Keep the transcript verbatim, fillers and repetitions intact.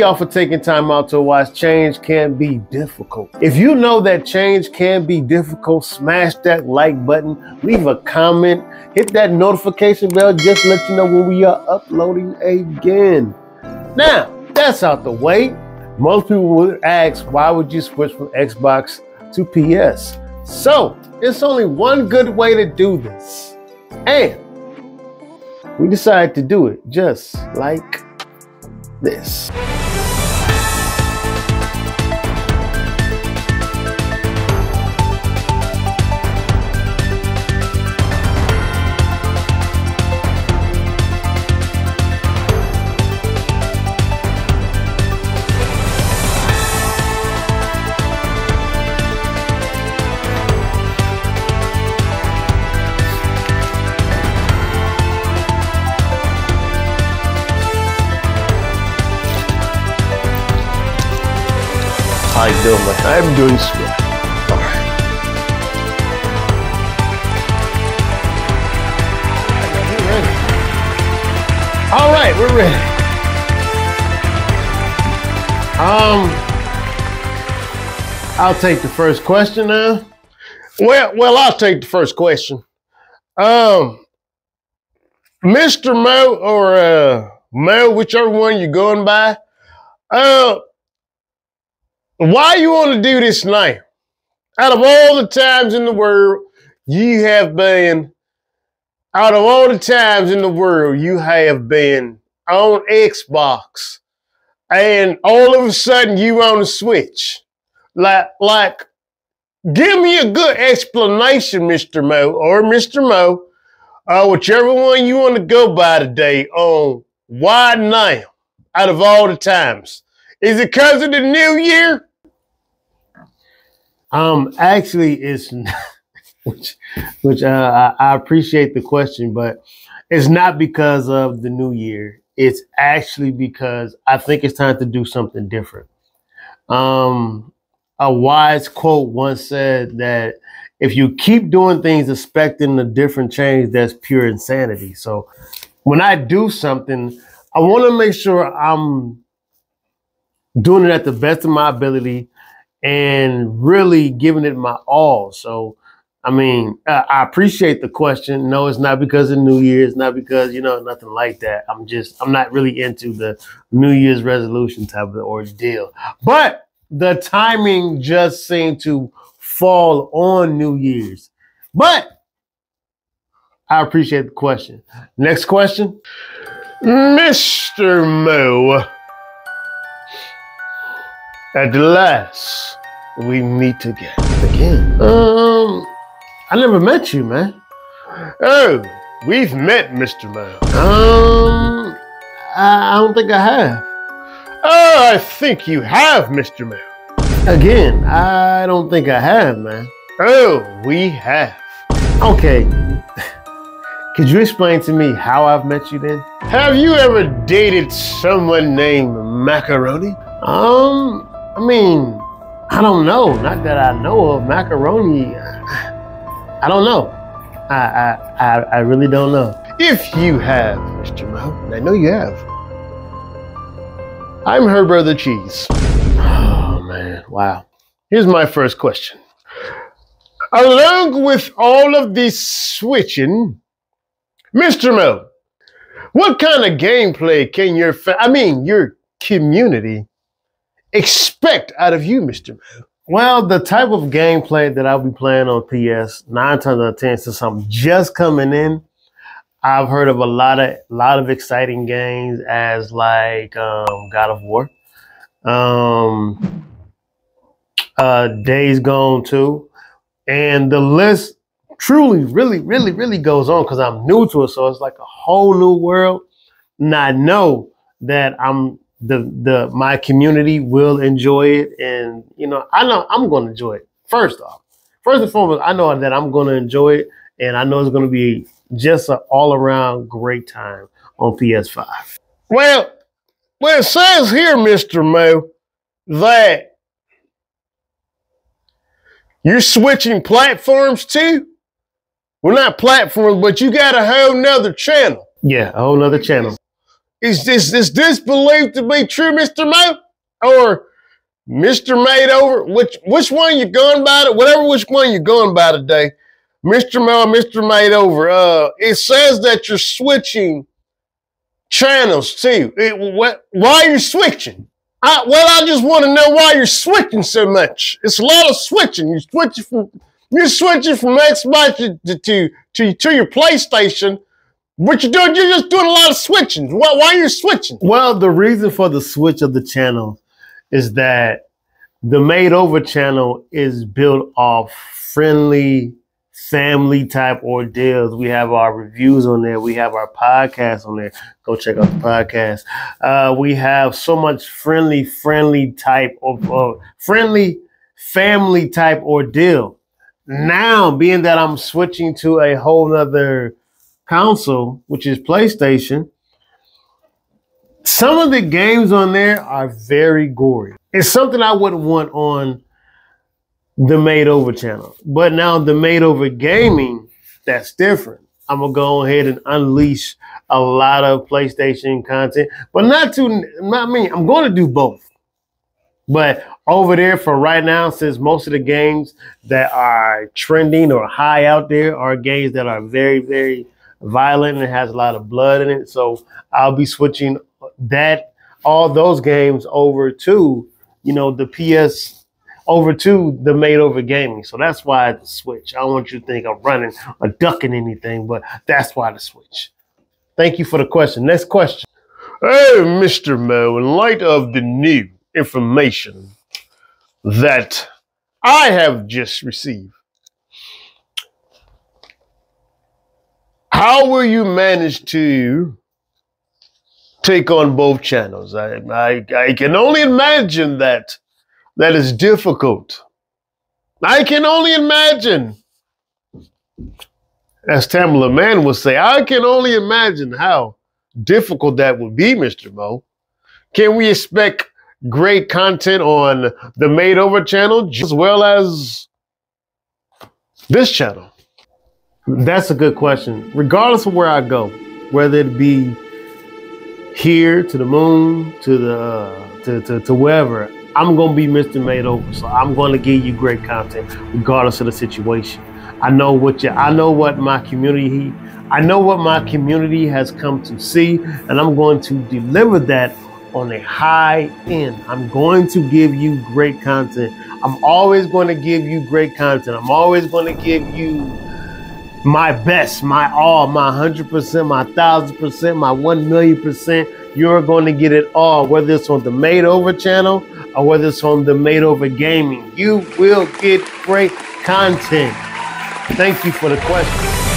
y'all for taking time out to watch. Change can be difficult. If you know that change can be difficult, smash that like button, leave a comment, hit that notification bell, just let you know when we are uploading again. Now, that's out the way. Most people would ask, why would you switch from Xbox to P S? So, it's only one good way to do this. And we decided to do it just like this. I do, but I'm doing sweat. All right. All right, we're ready. Um, I'll take the first question now. Well, well, I'll take the first question. Um, Mister Mo or uh, Mo, whichever one you're going by. Uh. Why you want to do this now? Out of all the times in the world, you have been, out of all the times in the world, you have been on Xbox, and all of a sudden you on the Switch. Like, like, give me a good explanation, Mister Mo, or Mister Mo, uh, whichever one you want to go by today, on why now, out of all the times. Is it because of the new year? Um, actually, it's not, which, which uh, I, I appreciate the question, but it's not because of the new year. It's actually because I think it's time to do something different. Um, a wise quote once said that if you keep doing things expecting a different change, that's pure insanity. So when I do something, I want to make sure I'm doing it at the best of my ability and really giving it my all. So, I mean, uh, I appreciate the question. No, it's not because of New Year. It's not because, you know, nothing like that. I'm just, I'm not really into the New Year's resolution type of ordeal. But the timing just seemed to fall on New Year's. But I appreciate the question. Next question. Mister Mo, at last, we meet again. Again? Um, I never met you, man. Oh, we've met, Mister Mo. Um, I, I don't think I have. Oh, I think you have, Mister Mo. Again, I don't think I have, man. Oh, we have. Okay. Could you explain to me how I've met you then? Have you ever dated someone named Macaroni? Um... I mean, I don't know. Not that I know of. Macaroni, I don't know. I, I, I, I really don't know. If you have, Mister Mo, I know you have. I'm her brother Cheese. Oh, man. Wow. Here's my first question. Along with all of this switching, Mister Mo, what kind of gameplay can your, fa I mean, your community expect out of you, Mister Mo? Well, the type of gameplay that I'll be playing on P S, nine times out of ten, since I'm just coming in, I've heard of a lot of lot of exciting games as like um, God of War, um, uh, Days Gone two, and the list truly, really, really, really goes on because I'm new to it, so it's like a whole new world, and I know that I'm. The, the, my community will enjoy it. And, you know, I know I'm going to enjoy it. First off, first and foremost, I know that I'm going to enjoy it. And I know it's going to be just an all around great time on P S five. Well, well, it says here, Mister Mo, that you're switching platforms too. Well, not platforms, but you got a whole nother channel. Yeah, a whole nother channel. Is this is this believed to be true, Mister Mo, or Mister Made Over? Which which one you going by? To, whatever which one you're going by today, Mister Mo, Mister Made Over. Uh, it says that you're switching channels too. It, what? Why are you switching? I, well, I just want to know why you're switching so much. It's a lot of switching. You're switching from you're switching from Xbox to to to, to your PlayStation. What you're doing, you're just doing a lot of switching. Why, why are you switching? Well, the reason for the switch of the channel is that the Made Over channel is built off friendly, family-type ordeals. We have our reviews on there. We have our podcast on there. Go check out the podcast. Uh, we have so much friendly, friendly type of uh, friendly, family-type ordeal. Now, being that I'm switching to a whole nother console, which is PlayStation, some of the games on there are very gory. It's something I wouldn't want on the Made Over channel. But now the Made Over Gaming, that's different. I'm gonna go ahead and unleash a lot of PlayStation content, but not to not me. I'm going to do both. But over there for right now, since most of the games that are trending or high out there are games that are very, very violent and it has a lot of blood in it, so I'll be switching that all those games over to you know the P S over to the Made Over Gaming. So that's why the switch. I don't want you to think I'm running or ducking anything, but that's why the switch. Thank you for the question. Next question. Hey, Mister Mo, in light of the new information that I have just received, how will you manage to take on both channels? I, I, I can only imagine that that is difficult. I can only imagine, as Tamala Mann would say, I can only imagine how difficult that would be, Mister Mo. Can we expect great content on the Made Over channel as well as this channel? That's a good question. Regardless of where I go, whether it be here to the moon, to the uh, to, to, to wherever, I'm going to be Mister Made Over. So I'm going to give you great content regardless of the situation. I know what you, I know what my community, I know what my community has come to see, and I'm going to deliver that on a high end. I'm going to give you great content. I'm always going to give you great content. I'm always going to give you my best, my all, my one hundred percent, my one thousand percent, my one million percent. You're going to get it all, whether it's on the Made Over channel or whether it's on the Made Over Gaming. You will get great content. Thank you for the question.